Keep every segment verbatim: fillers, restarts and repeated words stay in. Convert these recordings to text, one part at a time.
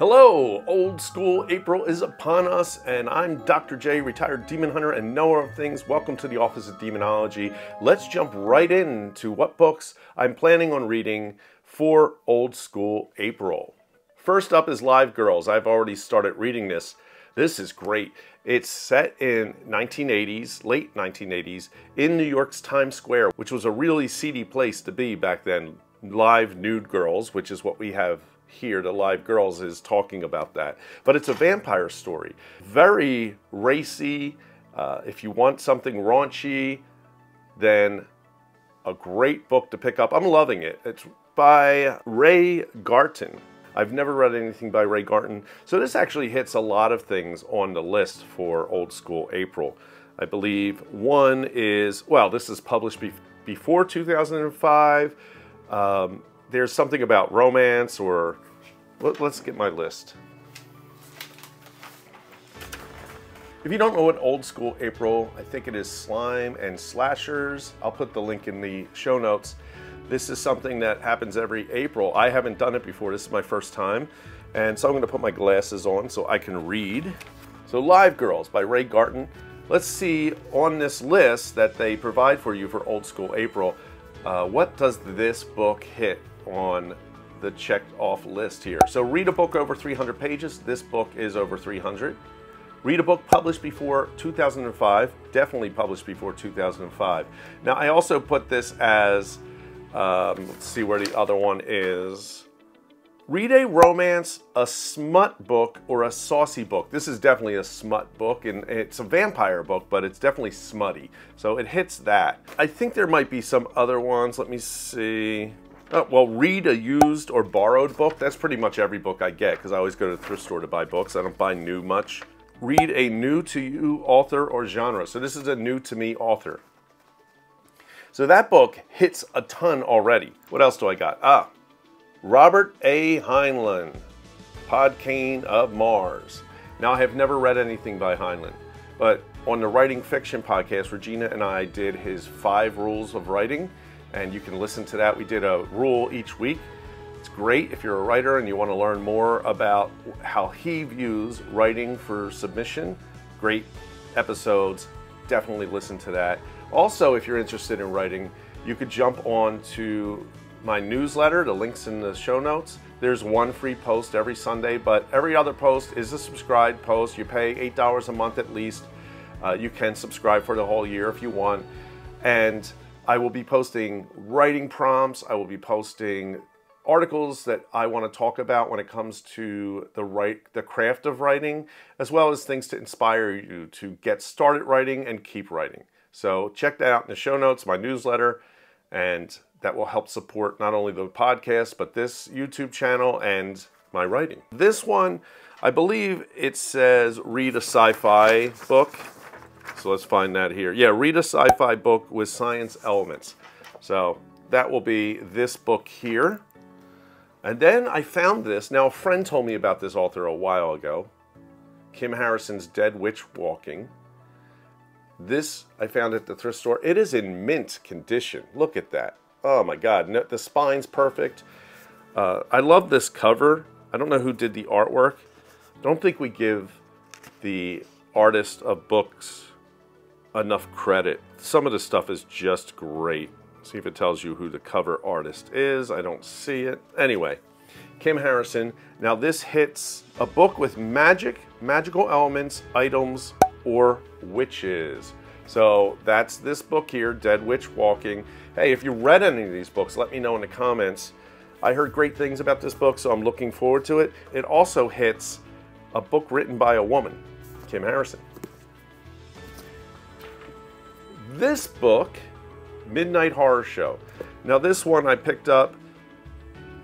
Hello, Old School April is upon us, and I'm Doctor J, retired demon hunter and knower of things. Welcome to the Office of Demonology. Let's jump right into what books I'm planning on reading for Old School April. First up is Live Girls. I've already started reading this. This is great. It's set in nineteen eighties, late nineteen eighties, in New York's Times Square, which was a really seedy place to be back then. Live nude girls, which is what we have here, the Live Girls is talking about that. But it's a vampire story. Very racy. Uh, if you want something raunchy, then a great book to pick up. I'm loving it. It's by Ray Garton. I've never read anything by Ray Garton, so this actually hits a lot of things on the list for Old School April. I believe one is, well, this is published be before two thousand five. Um, there's something about romance or, let, let's get my list. If you don't know what Old School April, I think it is Slime and Slashers. I'll put the link in the show notes. This is something that happens every April. I haven't done it before. This is my first time. And so I'm going to put my glasses on so I can read. So Live Girls by Ray Garton. Let's see on this list that they provide for you for Old School April, uh, what does this book hit on the checked off list here? So read a book over three hundred pages. This book is over three hundred. Read a book published before two thousand five. Definitely published before two thousand five. Now I also put this as... Um, let's see where the other one is. Read a romance, a smut book, or a saucy book. This is definitely a smut book, and it's a vampire book, but it's definitely smutty. So it hits that. I think there might be some other ones. Let me see. Oh, well, read a used or borrowed book. That's pretty much every book I get, because I always go to the thrift store to buy books. I don't buy new much. Read a new to you author or genre. So this is a new to me author. So that book hits a ton already. What else do I got? Ah, Robert A. Heinlein, Podkayne of Mars. Now, I have never read anything by Heinlein, but on the Writing Fiction podcast, Regina and I did his five rules of writing, and you can listen to that. We did a rule each week. It's great if you're a writer and you want to learn more about how he views writing for submission. Great episodes. Definitely listen to that. Also, if you're interested in writing, you could jump on to my newsletter, the link's in the show notes. There's one free post every Sunday, but every other post is a subscribed post. You pay eight dollars a month at least. Uh, you can subscribe for the whole year if you want. And I will be posting writing prompts. I will be posting articles that I want to talk about when it comes to the write, the craft of writing, as well as things to inspire you to get started writing and keep writing. So check that out in the show notes, my newsletter, and that will help support not only the podcast, but this YouTube channel and my writing. This one, I believe it says read a sci-fi book. So let's find that here. Yeah, read a sci-fi book with science elements. So that will be this book here. And then I found this. Now, a friend told me about this author a while ago, Kim Harrison's Dead Witch Walking. This I found at the thrift store. It is in mint condition. Look at that. Oh my God. No, the spine's perfect. Uh, I love this cover. I don't know who did the artwork. Don't think we give the artist of books enough credit. Some of the stuff is just great. See if it tells you who the cover artist is. I don't see it. Anyway, Kim Harrison. Now this hits a book with magic, magical elements, items, or witches. So that's this book here, Dead Witch Walking. Hey, if you read any of these books, let me know in the comments. I heard great things about this book, so I'm looking forward to it. It also hits a book written by a woman, Kim Harrison. This book, Midnight Horror Show. Now this one I picked up,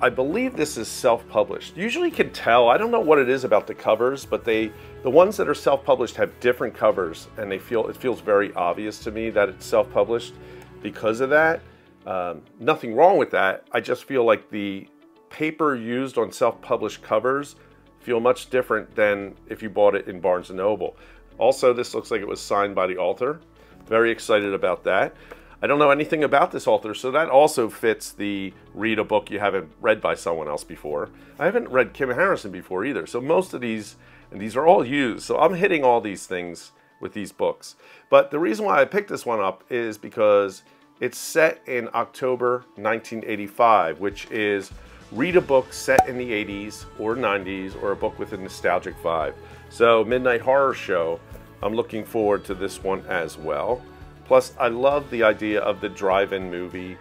I believe this is self-published. Usually you can tell, I don't know what it is about the covers, but they, the ones that are self-published have different covers, and they feel, it feels very obvious to me that it's self-published because of that. Um, nothing wrong with that. I just feel like the paper used on self-published covers feel much different than if you bought it in Barnes and Noble. Also, this looks like it was signed by the author. Very excited about that. I don't know anything about this author, so that also fits the read a book you haven't read by someone else before. I haven't read Kim Harrison before either, so most of these, and these are all used, so I'm hitting all these things with these books. But the reason why I picked this one up is because it's set in October nineteen eighty-five, which is read a book set in the eighties or nineties, or a book with a nostalgic vibe. So Midnight Horror Show, I'm looking forward to this one as well. Plus, I love the idea of the drive-in movie.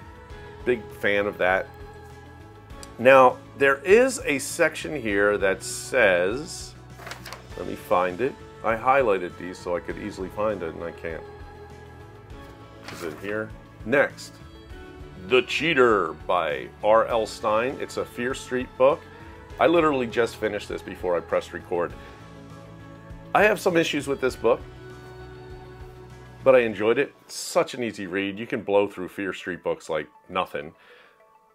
Big fan of that. Now, there is a section here that says, let me find it. I highlighted these so I could easily find it, and I can't. Is it here? Next, The Cheater by R L Stein. It's a Fear Street book. I literally just finished this before I pressed record. I have some issues with this book, but I enjoyed it. It's such an easy read. You can blow through Fear Street books like nothing.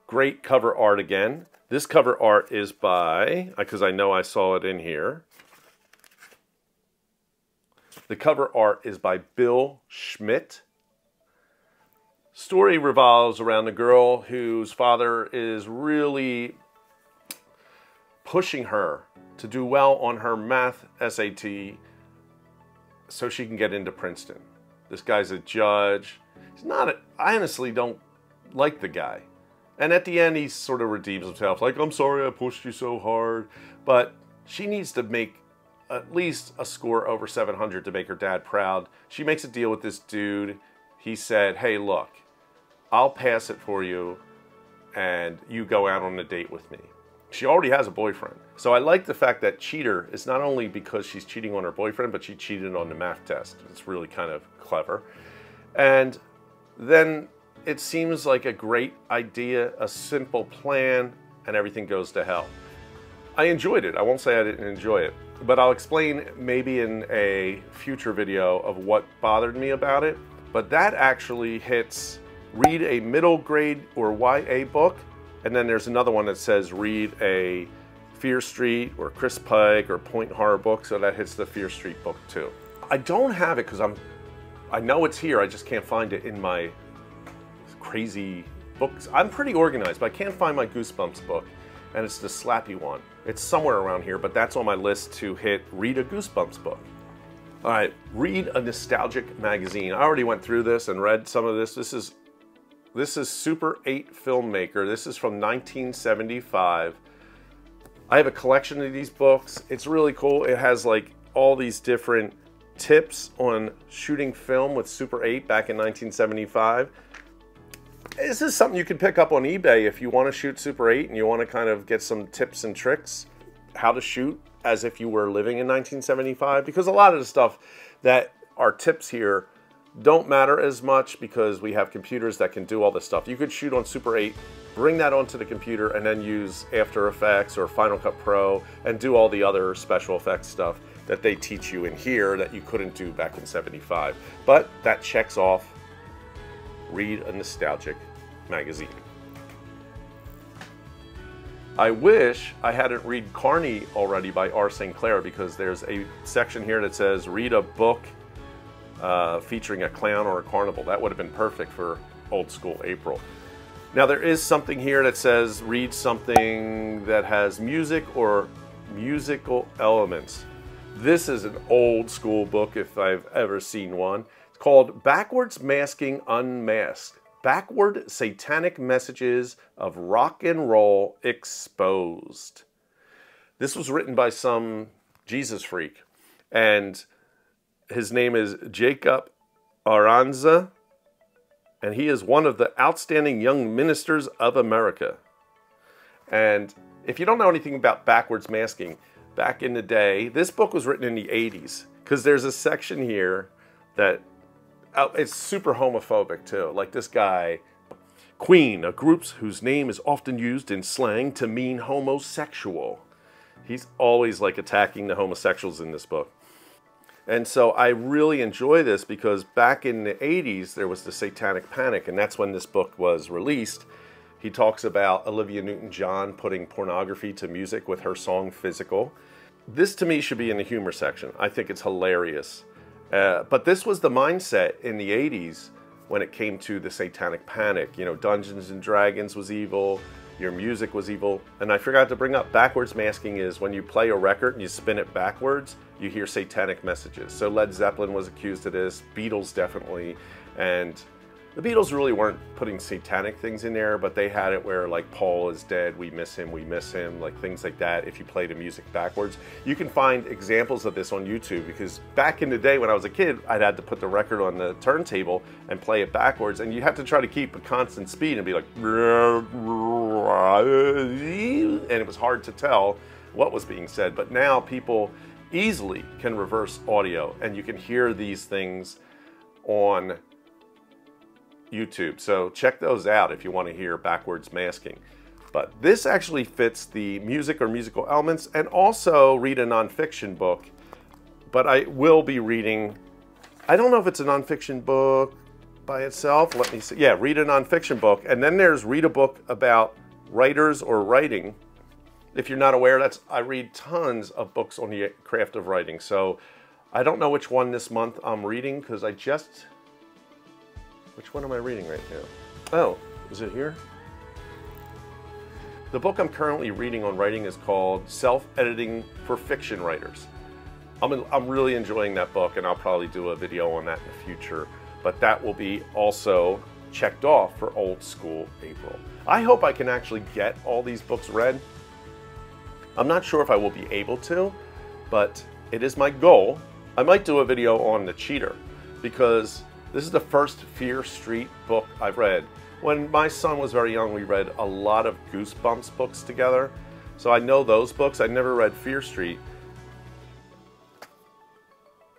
Great cover art again. This cover art is by, because I know I saw it in here. The cover art is by Bill Schmidt. Story revolves around a girl whose father is really pushing her to do well on her math S A T so she can get into Princeton. This guy's a judge. He's not a, I honestly don't like the guy. And at the end, he sort of redeems himself. Like, I'm sorry I pushed you so hard. But she needs to make at least a score over seven hundred to make her dad proud. She makes a deal with this dude. He said, hey, look, I'll pass it for you and you go out on a date with me. She already has a boyfriend. So I like the fact that cheater is not only because she's cheating on her boyfriend, but she cheated on the math test. It's really kind of clever. And then it seems like a great idea, a simple plan, and everything goes to hell. I enjoyed it. I won't say I didn't enjoy it, but I'll explain maybe in a future video of what bothered me about it. But that actually hits read a middle grade or Y A book. And then there's another one that says read a Fear Street or Chris Pike or Point Horror book, so that hits the Fear Street book too. I don't have it because I'm, I know it's here, I just can't find it in my crazy books. I'm pretty organized, but I can't find my Goosebumps book, and it's the slappy one. It's somewhere around here, but that's on my list to hit read a Goosebumps book. All right, read a nostalgic magazine. I already went through this and read some of this. This is This is Super eight Filmmaker. This is from nineteen seventy-five. I have a collection of these books. It's really cool. It has like all these different tips on shooting film with Super eight back in nineteen seventy-five. This is something you can pick up on eBay if you want to shoot Super eight and you want to kind of get some tips and tricks how to shoot as if you were living in nineteen seventy-five, because a lot of the stuff that are tips here don't matter as much because we have computers that can do all this stuff. You could shoot on Super eight, bring that onto the computer, and then use After Effects or Final Cut Pro and do all the other special effects stuff that they teach you in here that you couldn't do back in seventy-five. But that checks off read a nostalgic magazine. I wish I hadn't read Carney already by R. Sinclair, because there's a section here that says read a book Uh, featuring a clown or a carnival. That would have been perfect for Old School April. Now there is something here that says read something that has music or musical elements. This is an old school book if I've ever seen one. It's called Backwards Masking Unmasked. Backward Satanic Messages of Rock and Roll Exposed. This was written by some Jesus freak, and his name is Jacob Aranza, and he is one of the outstanding young ministers of America. And if you don't know anything about backwards masking, back in the day, this book was written in the eighties, because there's a section here that oh, it's super homophobic too. Like this guy, Queen, a group whose name is often used in slang to mean homosexual. He's always like attacking the homosexuals in this book. And so I really enjoy this because back in the eighties, there was the Satanic Panic, and that's when this book was released. He talks about Olivia Newton-John putting pornography to music with her song Physical. This to me should be in the humor section. I think it's hilarious. Uh, but this was the mindset in the eighties when it came to the satanic panic. You know, Dungeons and Dragons was evil, your music was evil. And I forgot to bring up, backwards masking is when you play a record and you spin it backwards, you hear satanic messages. So Led Zeppelin was accused of this, Beatles definitely, and the Beatles really weren't putting satanic things in there, but they had it where, like, Paul is dead, we miss him, we miss him, like things like that, if you play the music backwards. You can find examples of this on YouTube, because back in the day when I was a kid, I'd had to put the record on the turntable and play it backwards, and you have to try to keep a constant speed and be like, and it was hard to tell what was being said. But now people easily can reverse audio, and you can hear these things on YouTube. So check those out if you want to hear backwards masking. But this actually fits the music or musical elements, and also read a nonfiction book. But I will be reading, I don't know if it's a nonfiction book by itself. Let me see. Yeah, read a nonfiction book. And then there's read a book about writers or writing. If you're not aware, that's, I read tons of books on the craft of writing. So I don't know which one this month I'm reading, because I just... Which one am I reading right now? Oh, is it here? The book I'm currently reading on writing is called Self-Editing for Fiction Writers. I'm, in, I'm really enjoying that book, and I'll probably do a video on that in the future. But that will be also checked off for Old School April. I hope I can actually get all these books read. I'm not sure if I will be able to, but it is my goal. I might do a video on The Cheater, because this is the first Fear Street book I've read. When my son was very young, we read a lot of Goosebumps books together. So I know those books. I never read Fear Street.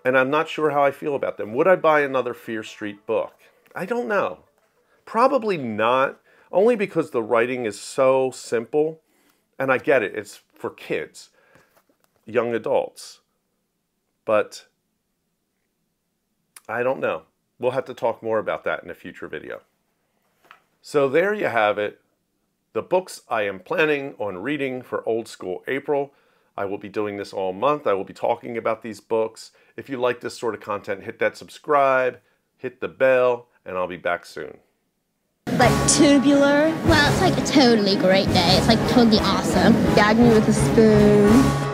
And I'm not sure how I feel about them. Would I buy another Fear Street book? I don't know. Probably not, only because the writing is so simple. And I get it, it's for kids, young adults. But I don't know. We'll have to talk more about that in a future video. So there you have it, the books I am planning on reading for Old School April. I will be doing this all month. I will be talking about these books. If you like this sort of content, hit that subscribe, hit the bell, and I'll be back soon. Like tubular? Well, it's like a totally great day. It's like totally awesome. Gag me with a spoon.